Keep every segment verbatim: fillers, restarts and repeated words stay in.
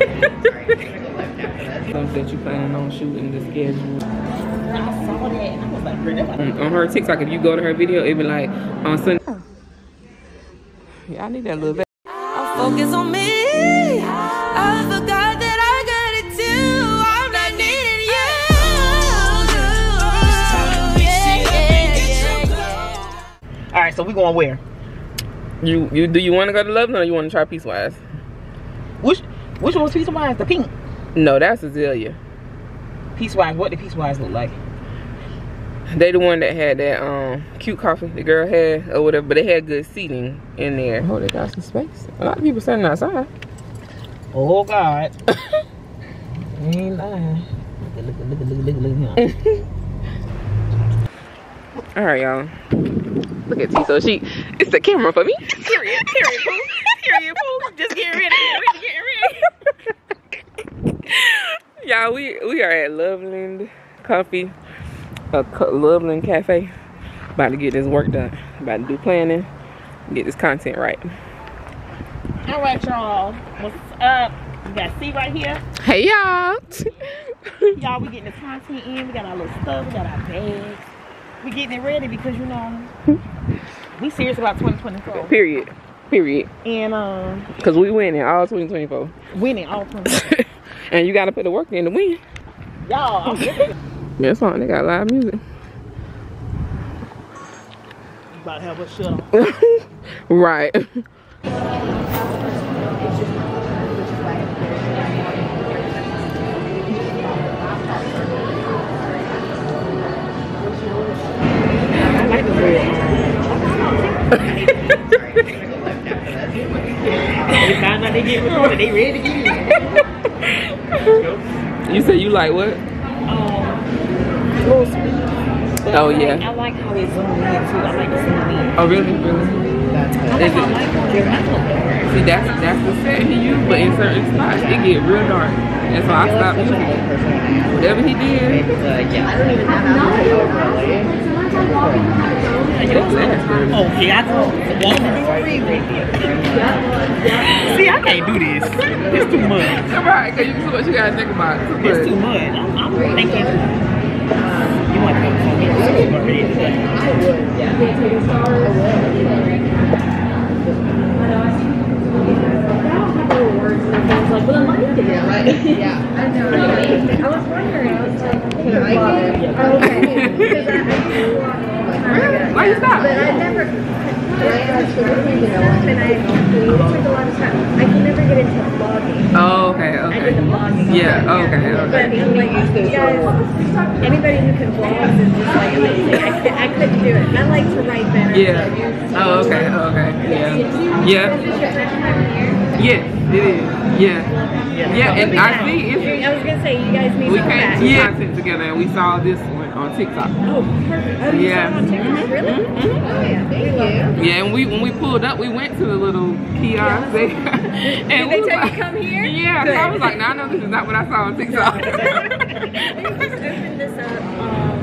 Stuff that you planning on shooting the schedule. I saw that and I was like, girl, that's like on her TikTok, if you go to her video, it'd be like on Sunday. Oh. Yeah, I need that little bit. I focus on me. I forgot that I got it too. I'm not needing you. Oh, yeah, yeah, yeah. All right, so we going where? You you do you want to go to Loveland or you want to try Piecewise? Which which one's Piecewise? The pink? No, that's Azalea. Piecewise. What did Piecewise look like? They the one that had that um cute coffee the girl had or whatever, but they had good seating in there. Oh, they got some space. A lot of people standing outside. Oh God. Ain't lying. Look at look at look at look at look at All right, y'all. Look at T. So she, it's the camera for me. Period. Period. Poo. Period. Poo. Just get ready. Just get ready. Y'all, we we are at Loveland Coffee. A Loveland Cafe. About to get this work done. About to do planning. Get this content right. All right, y'all. What's up? We got C right here. Hey, y'all. Y'all, we getting the content in. We got our little stuff. We got our bags. We getting it ready because, you know, we serious about twenty twenty-four. Period. Period. And, um. Because we winning all twenty twenty-four. Winning all twenty twenty-four. And you got to put the work in to win. Y'all, I'm good. That song, they got live music. You about to have a shut on. Right. I like the bread. You said you like what? But oh I like, yeah. I like how it's zoomed in too. I like the zoom in. Oh really? Really? That's I is it, like see that's that's the set he used, but in certain spots it get real dark. That's why I stopped using it. Whatever he did. I don't even know. Okay, I told you. See, I can't do this. It's too much. Right, cause you too much you gotta think about. Too much. It's too much. I'm, I'm thinking. Um, you want to go to read today? I would, yeah. I was wondering, I was like, okay. Why is that? But I never, I can never get into vlogging. Oh, okay, okay. I did the vlogging. Yeah, okay, okay. Anybody who can vlog is just like amazing. I, could, I couldn't do it. And I like to write better. Yeah. Oh, okay. Oh, okay. Yeah. Yeah. Yeah. It is. Yeah. Yeah. yeah. And I see. It's, I was gonna say you guys need. We can't do content together, and we saw this one on TikTok. Oh, perfect. Oh, you yeah. saw it on TikTok, really? Mm -hmm. Oh yeah. Thank you. Yeah, and we when we pulled up, we went to the little kiosk. Yeah. And did they tell you come here? Yeah. So I was like, nah, no, this is not what I saw on TikTok. This up um,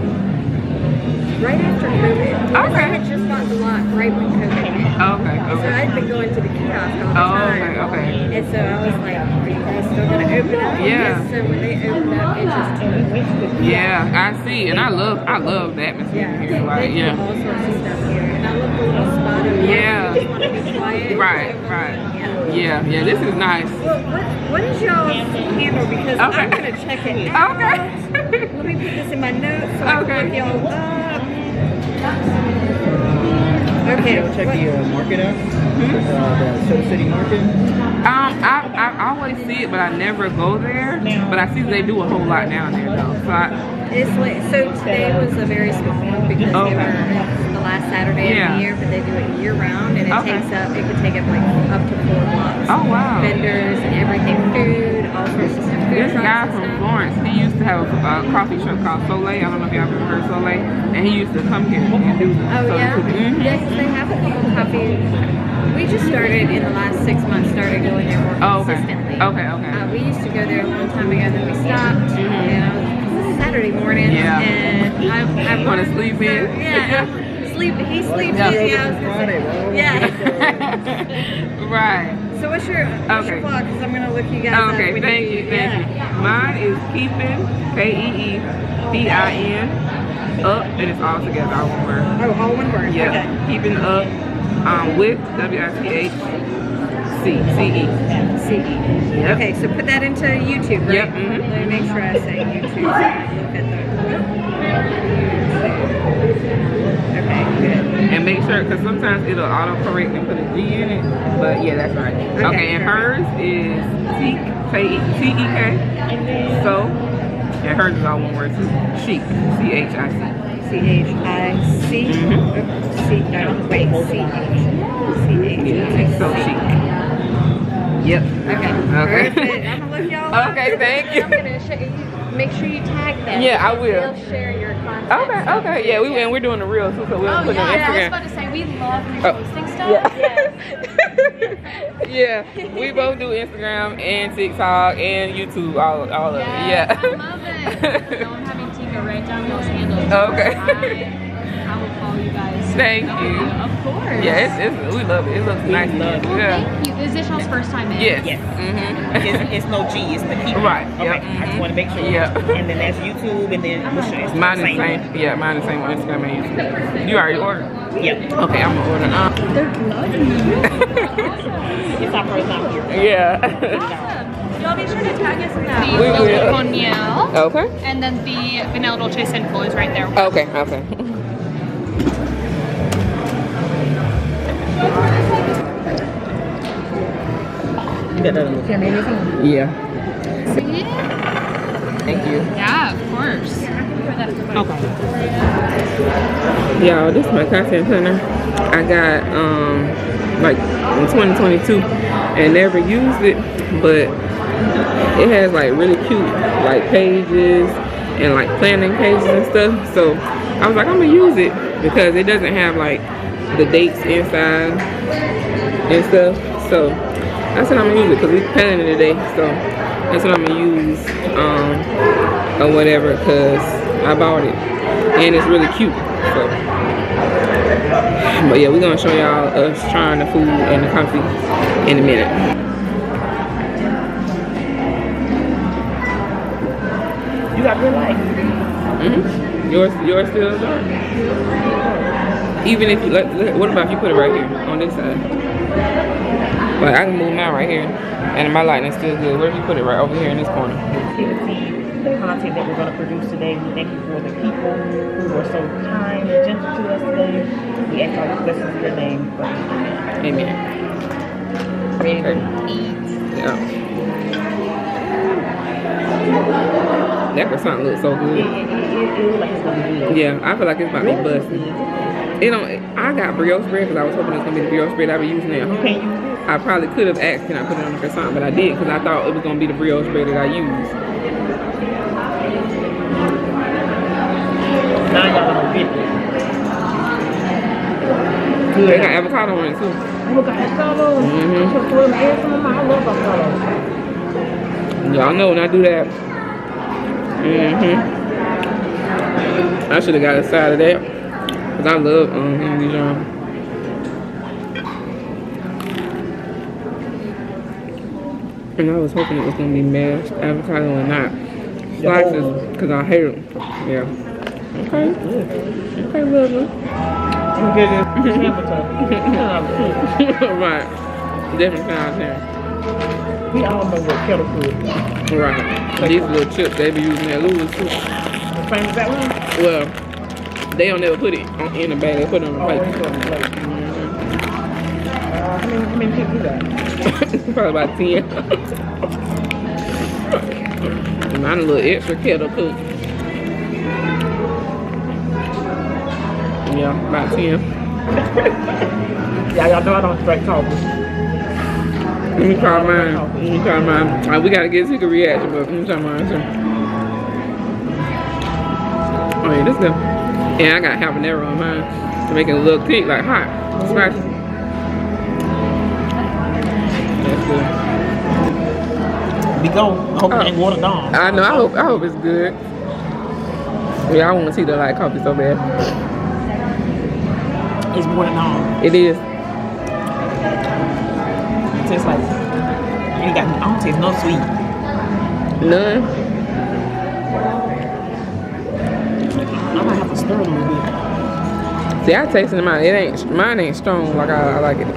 right after COVID. Okay. I had just gotten the lot right when COVID came. Okay, okay. So I'd been going to the kiosk all the time. Oh, okay, okay. And so I was like, are you guys still going to open up? Yeah. Yes, so when they opened up, it just came with the Yeah, I see. And I love I love the atmosphere yeah. here. Like, they do yeah. all sorts of stuff here. And I love the little spot over here. Yeah. I just want to be quiet. Right, right. Yeah. yeah, yeah, this is nice. Well, what, what is y'all's handle? Because okay. I'm going to check it out. Okay. Let me put this in my notes so I can look y'all up. Okay. Did you check the uh, market out? Hmm? Uh, the Soul City Market? Um, I, I always see it, but I never go there. But I see they do a whole lot down there, though. So, I, it's like, so today was a very small one because okay. they were the last Saturday yeah. of the year, but they do it year-round, and it okay. takes up, it could take up like up to four blocks. Oh, wow. Vendors and everything, food, all sorts of stuff. This guy from Florence, he used to have a, a coffee shop called Soleil. I don't know if y'all ever heard Soleil. And he used to come here and do this. Oh, so yeah? Mm-hmm. Yeah, because they have a couple coffees. We just started, in the last six months, started going there more oh, okay. consistently. Okay, okay. Uh, we used to go there a long time ago, then we stopped. Mm-hmm. You know, it was Saturday morning. Yeah. And I, I want to sleep in. So, yeah. Sleep, he sleeps well, yeah, easy. I was gonna say. Yeah. Right. So what's your, what's okay. your blog? Because I'm going to look you guys okay, up. Okay, thank you, thank yeah. you. Mine is Keepin, K E E P I N, up, and it's all together, all one word. Oh, all one word, yeah. Okay. Keepin Up um, with W I T H C E. C E. Yep. Okay, so put that into YouTube, right? Yep. Mm-hmm. Let me make sure I say YouTube. Okay, good. And make sure, because sometimes it'll auto-correct and put a D in it, but yeah, that's right. Okay, okay and perfect. Hers is T E K, so, and hers is all one word too, chic, C H I C. C H I C, mm-hmm. C, no, wait, C H I C. So chic. Yep. Okay. Okay. I'm gonna look y'all up. Okay, thank you. I'm gonna show you. Make sure you tag them. Yeah, I will. We'll share your content. Okay, okay. Yeah, we, and we're doing the reels too, so we'll oh, put yeah, it on Instagram. Yeah, I was about to say, we love reposting oh. stuff. Yeah. Yes. Yeah, we both do Instagram and TikTok and YouTube, all, all of yeah, it. Yeah. I love it. So I'm having Tika write down y'all's handles. Okay. I, I will follow you guys. Thank oh, you. Of course. Yeah, it's, it's, we love it. It looks we nice. Love it. Well, yeah. Thank you. Is this y'all's first time in? Yes. yes. Mm-hmm. it's, it's no G, it's the Keepin. Right. Okay. Yep. Mm-hmm. I just want to make sure. Yeah. And then that's YouTube, and then what's your Instagram? Mine is same. same. Yeah, mine is same on Instagram and YouTube. You already ordered? Yep. Okay, I'm gonna order. Um, They're good. It's our first time here. Yeah. Awesome. Y'all be sure to tag us in that. The Noble Cognac. Okay. And then the Vanilla Dolce Sinful is right there. Okay, okay. You got that in the Yeah. See? Thank you. Yeah, of course. Okay. Y'all, this is my content planner. I got, um, like, in twenty twenty-two and never used it, but it has like really cute like pages and like planning pages and stuff, so I was like, I'm gonna use it because it doesn't have like the dates inside and stuff, so I said I'm gonna use it because we're planning it today, so that's what I'm gonna use um or whatever, because I bought it and it's really cute. So but yeah, we're gonna show y'all us trying the food and the coffee in a minute. You got good light. Mm-hmm. Yours, yours still dark. Even if you, let, let, what about if you put it right here on this side? Like I can move mine right here, and my lighting is still good. What if you put it right over here in this corner? The content that we're going to produce today, we thank you for the people who were so kind and gentle to us today. We ask all the blessings in your name. Amen. Ready to eat. Yeah. That croissant looks so good. Yeah, I feel like it's about to be busted. It don't. I got brioche bread because I was hoping it was gonna be the brioche bread I was using at home. I probably could have asked can I put it on the croissant, but I did because I thought it was gonna be the brioche bread that I used. They got avocado on it too. Look got avocado. Mm-hmm. I love avocado. Y'all know when I do that. Mm-hmm. I should have got a side of that because I love um Henry Dijon. And I was hoping it was gonna be mashed avocado or not slices because I hate them. Yeah. Okay. Okay, lovely. I'm getting avocado. Right. Different kinds there. We all know what kettle food is. Right. These little chips they be using at Louis too. The same as that one? Well, they don't ever put it on, in the bag. They put it on the plate. Oh, on the plate. Mm-hmm. uh, how, many, how many chips you got? Probably about ten. Mine a little extra kettle cook. Yeah, about ten. Yeah, y'all know I don't strike coffee. Let me try mine. Let me try mine. Right, we gotta get Tika reaction, but let me try mine too. Oh yeah, this is good. And I got habanero on mine to make it a little thick, like hot, spicy. That's good. We go. I hope it ain't watered down. I know. I hope. I hope it's good. Yeah, I want Tika to like coffee so bad. It's watered down. It is. don't taste like you got. I don't taste no sweet. None. I might have to stir it a little bit. See, I tasted mine. It ain't mine ain't strong like I, I like it.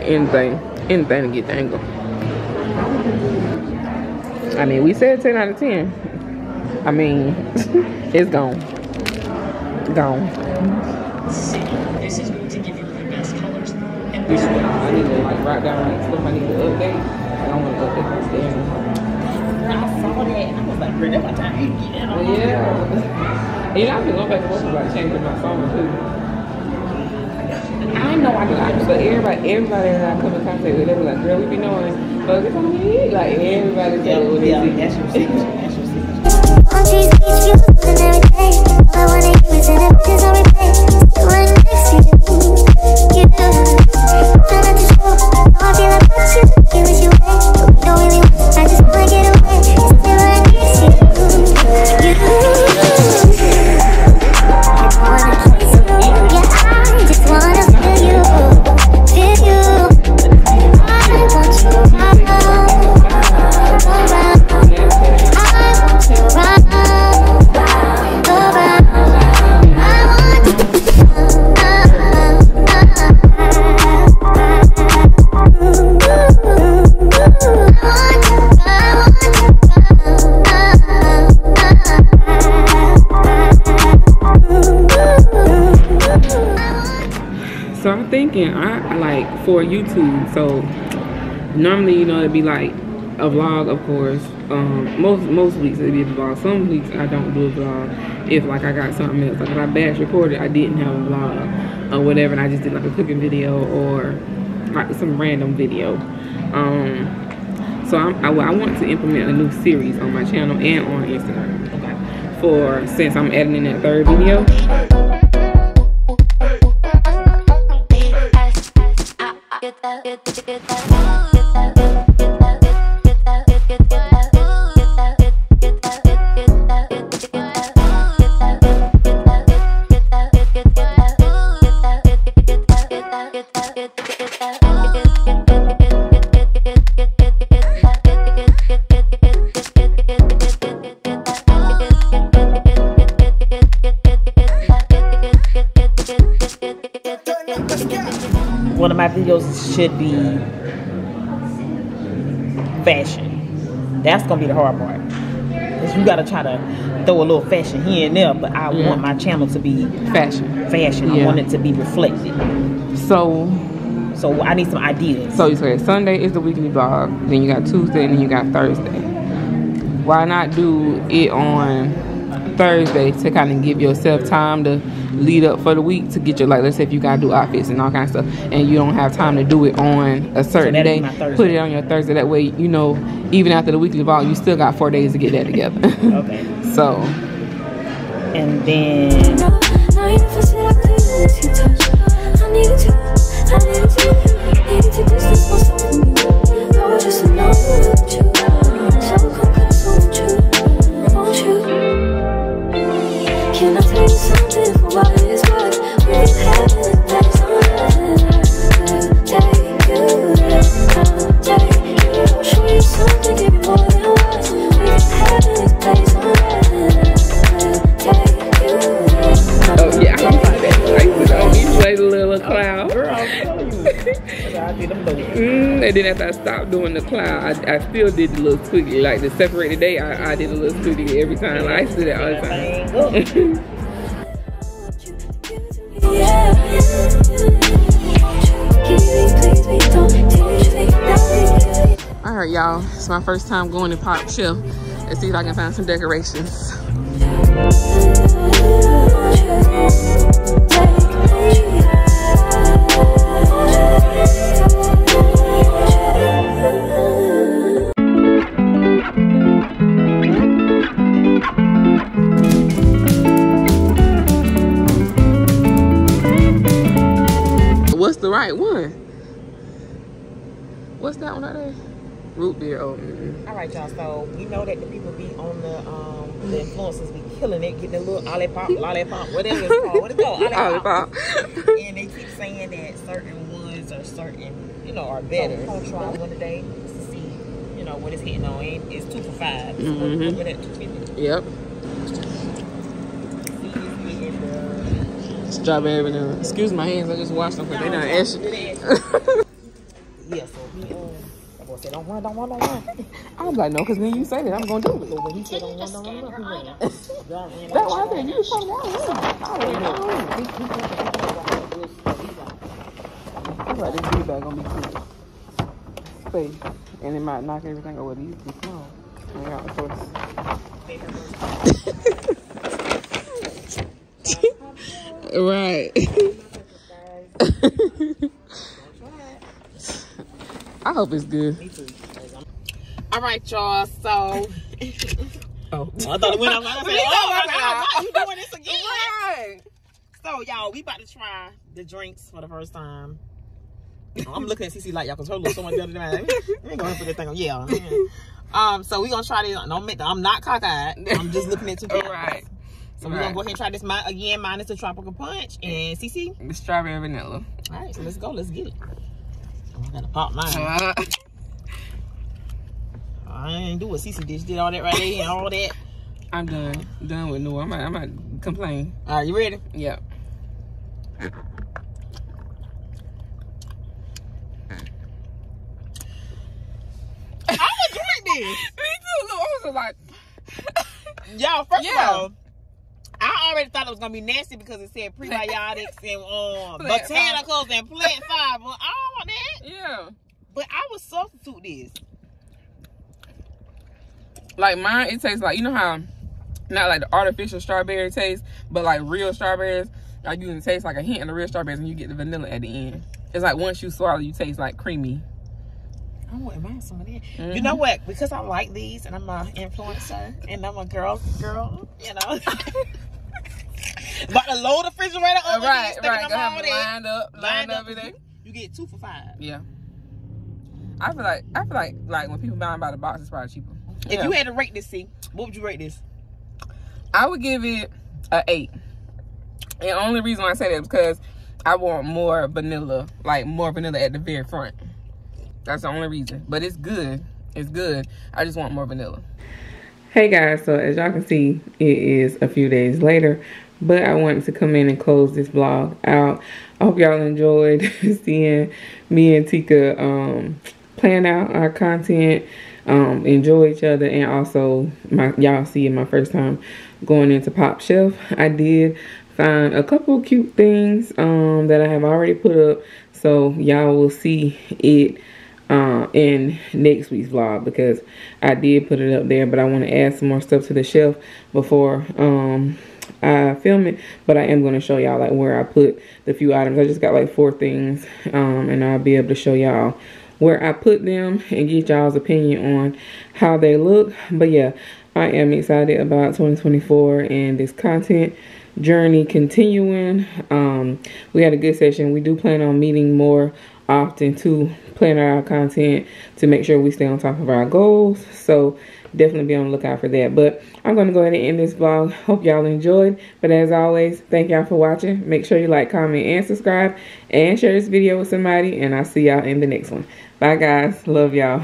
Anything, anything to get the angle. I mean, we said ten out of ten. I mean, it's gone, gone. This is to give you the best colors. I need to like write down next stuff I need to update. I don't want to update this thing. I saw that and I was like, really, what time you get on? Yeah. And I can go back and forth about changing my phone too. I know I do. I just like everybody, everybody that I come in contact with, they be like, girl, we be knowing, but it's on me. Like everybody knows. Yeah, that's your secret. On these beach views and everything, all I wanna do is in a pictures on replay. Sit right next to you, you know. Try not to show, how I feel about you. Give what you want, but we don't really want. I just wanna get away. Sit right next to you, you know. I wanna kiss you, yeah. I just wanna feel you, feel you. I want you around, around, I want you around. So I'm thinking, I like for YouTube. So normally, you know, it'd be like a vlog, of course. Um, most most weeks it'd be a vlog. Some weeks I don't do a vlog if like I got something else. Like if I batch recorded, I didn't have a vlog or whatever, and I just did like a cooking video or like some random video. Um, so I'm, I, I want to implement a new series on my channel and on Instagram for since I'm editing that third video. One of my videos should be fashion. That's gonna be the hard part. Cause you gotta try to throw a little fashion here and there, but I yeah. want my channel to be fashion. Fashion. Yeah. I want it to be reflected. So, so I need some ideas. So you said Sunday is the weekly vlog. Then you got Tuesday, and then you got Thursday. Why not do it on Thursday to kind of give yourself time to lead up for the week to get your, like, let's say if you gotta do outfits and all kind of stuff and you don't have time to do it on a certain so day, put it on your Thursday. That way, you know, even after the weekly vlog, you still got four days to get that together. Okay. So. And then. Can I tell you something about this world? We have it, that's all that take you down, take you. Show you something, give you more than words. We have it, that's all that take you down. Oh yeah, I don't like that. You played a little cloud. Girl, I'm telling you. I did them both. Mm, and then after I stopped doing the cloud, I, I still did the little twiggy. Like the separate the day, I, I did a little twiggy every time. Like, I used to do that all the time. Yeah, yeah, yeah. All right, y'all. It's my first time going to Pop Shelf. Let's see if I can find some decorations. Right one. What's that one out there? Root beer. Oh. Mm-hmm. All right, y'all. So we know that the people be on the um the influencers be killing it, getting a little olipop, lollipop, whatever it's called. What is it called? Olipop. And they keep saying that certain ones are certain you know, are better. So we're gonna try one today to see, you know, what it's hitting on. It's two for five. So mm-hmm. we're at two fifty. Yep. Strawberry vanilla. Excuse my hands, I just washed them because no, they done ashy. Yeah, so he, um, that boy said, don't run, don't run, don't run. I was like, no, because when you say that, I'm going to do it. So when he said, don't run, don't run, don't run. That's why I said, you just don't run, run. I don't know. I was like, this D-bag going to be cute. Space. And it might knock everything over. These too small. Hang out, of course. Right. I hope it's good. Me too. All right, y'all. So, oh, I thought it went out. I said, oh my God, why you doing this again? Right. So, y'all, we about to try the drinks for the first time. I'm looking at C C like y'all, cause her look so much better than I. We gonna put this thing on. Yeah. Um. So we gonna try this. No, I'm not cockeyed. I'm just looking at two people. All right. So we're right. going to go ahead and try this my, again, minus the tropical punch and C C. The strawberry vanilla. All right, so let's go. Let's get it. Oh, I got to pop mine. Uh, I ain't do what C C did. She did all that right there and all that. I'm done. Done with no. I might, I might complain. All right, you ready? Yeah. I was drink this. Me too. Look, I was like. Y'all, first yeah. of all. I already thought it was gonna be nasty because it said prebiotics and um, botanicals and plant fiber. I don't want that. Yeah. But I would substitute this. Like mine, it tastes like, you know how, not like the artificial strawberry taste, but like real strawberries, like you can taste like a hint of the real strawberries and you get the vanilla at the end. It's like once you swallow, you taste like creamy. I wouldn't mind some of that. Mm-hmm. You know what? Because I like these and I'm an influencer and I'm a girl's girl, you know. About to load the refrigerator up. Right, right. Go ahead, lined up, lined up everything. You get two for five. Yeah. I feel like I feel like like when people buying by the box, it's probably cheaper. If yeah. you had to rate this, C, what would you rate this? I would give it an eight. And the only reason why I say that is because I want more vanilla, like more vanilla at the very front. That's the only reason. But it's good. It's good. I just want more vanilla. Hey guys, so as y'all can see, it is a few days later. But I wanted to come in and close this vlog out. I hope y'all enjoyed seeing me and Tika um, plan out our content, um, enjoy each other, and also my y'all seeing my first time going into Pop Shelf. I did find a couple cute things um, that I have already put up, so y'all will see it uh, in next week's vlog because I did put it up there. But I want to add some more stuff to the shelf before. Um, I film it, but I am going to show y'all like where I put the few items. I just got like four things um and I'll be able to show y'all where I put them and get y'all's opinion on how they look. But yeah, I am excited about twenty twenty-four and this content journey continuing. Um we had a good session. We do plan on meeting more often to plan out our content to make sure we stay on top of our goals, so definitely be on the lookout for that. But I'm going to go ahead and end this vlog. Hope y'all enjoyed. But as always, thank y'all for watching. Make sure you like, comment, and subscribe. And share this video with somebody. And I'll see y'all in the next one. Bye, guys. Love y'all.